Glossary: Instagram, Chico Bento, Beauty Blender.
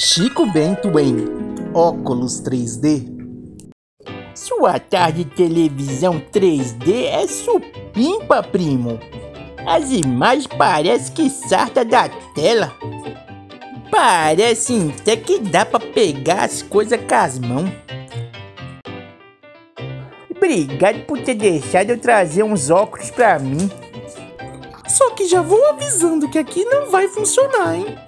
Chico Bento em óculos 3D. Sua tarde de televisão 3D é supimpa, primo. As imagens parecem que sarta da tela. Parece até que dá pra pegar as coisas com as mãos. Obrigado por ter deixado eu trazer uns óculos pra mim. Só que já vou avisando que aqui não vai funcionar, hein?